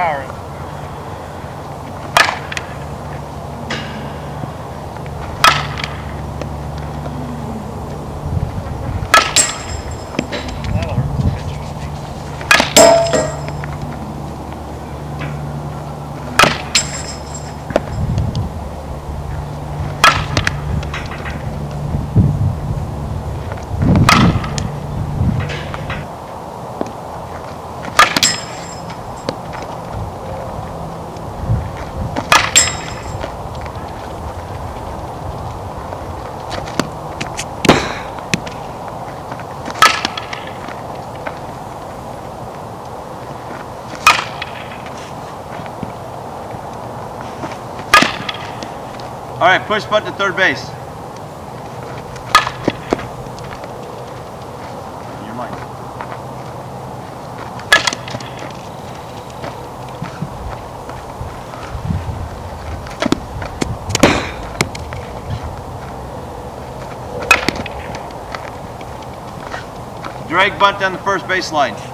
carry. All right, push putt to third base. You're mine. Drag bunt down the first baseline.